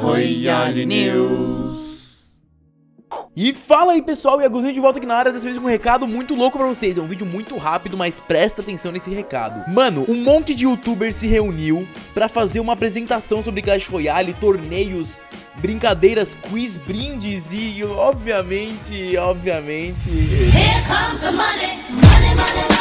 Royale News. E fala aí, pessoal, Iagosinho de volta aqui na área, dessa vez com um recado muito louco pra vocês. É um vídeo muito rápido, mas presta atenção nesse recado. Mano, um monte de youtubers se reuniu pra fazer uma apresentação sobre Clash Royale, torneios, brincadeiras, quiz, brindes e, obviamente... Here comes the money, money, money, money.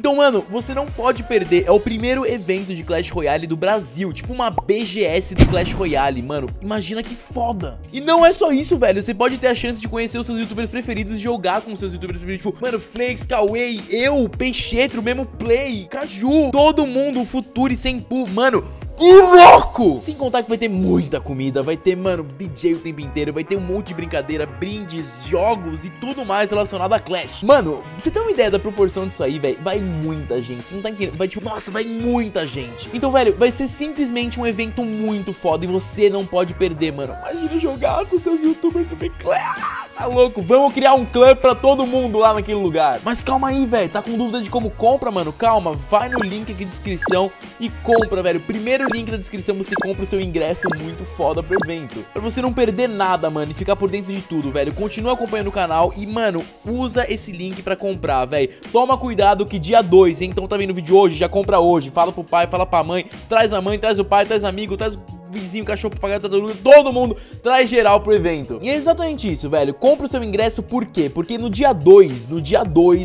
Então, mano, você não pode perder. É o primeiro evento de Clash Royale do Brasil. Tipo uma BGS do Clash Royale, mano. Imagina que foda. E não é só isso, velho. Você pode ter a chance de conhecer os seus youtubers preferidos, jogar com os seus youtubers preferidos. Tipo, mano, Flakes, Cauê, eu, Peixetro, Memu Play, Caju. Todo mundo, Future, Sempu, mano. Que louco! Sem contar que vai ter muita comida, vai ter, mano, DJ o tempo inteiro, vai ter um monte de brincadeira, brindes, jogos e tudo mais relacionado a Clash. Mano, você tem uma ideia da proporção disso aí, velho? Vai muita gente, você não tá entendendo, vai tipo, nossa, vai muita gente. Então, velho, vai ser simplesmente um evento muito foda e você não pode perder, mano. Imagina jogar com seus youtubers do Clash, tá louco? Vamos criar um clã pra todo mundo lá naquele lugar. Mas calma aí, velho, tá com dúvida de como compra, mano? Calma, vai no link aqui na descrição e compra, velho. Primeiro link da descrição você compra o seu ingresso muito foda pro evento. Pra você não perder nada, mano, e ficar por dentro de tudo, velho. Continua acompanhando o canal e, mano, usa esse link pra comprar, velho. Toma cuidado que dia 2, hein? Então tá vendo o vídeo hoje, já compra hoje. Fala pro pai, fala pra mãe, traz o pai, traz amigo, traz o vizinho, cachorro, papagaio, todo mundo, traz geral pro evento. E é exatamente isso, velho. Compra o seu ingresso, por quê? Porque no dia 2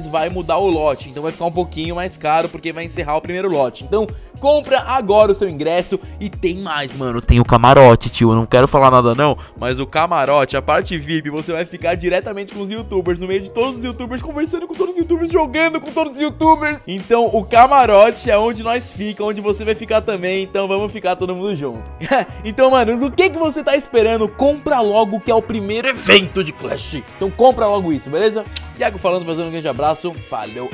vai mudar o lote. Então vai ficar um pouquinho mais caro, porque vai encerrar o primeiro lote. Então, compra agora o seu ingresso. E tem mais, mano. Tem o camarote, tio. Eu não quero falar nada, não. Mas o camarote, a parte VIP, você vai ficar diretamente com os youtubers, no meio de todos os youtubers, conversando com todos os youtubers, jogando com todos os youtubers. Então, o camarote é onde nós fica, onde você vai ficar também. Então, vamos ficar todo mundo junto. Então, mano, do que você tá esperando? Compra logo, que é o primeiro evento de Clash. Então compra logo isso, beleza? Iago falando, fazendo um grande abraço. Valeu!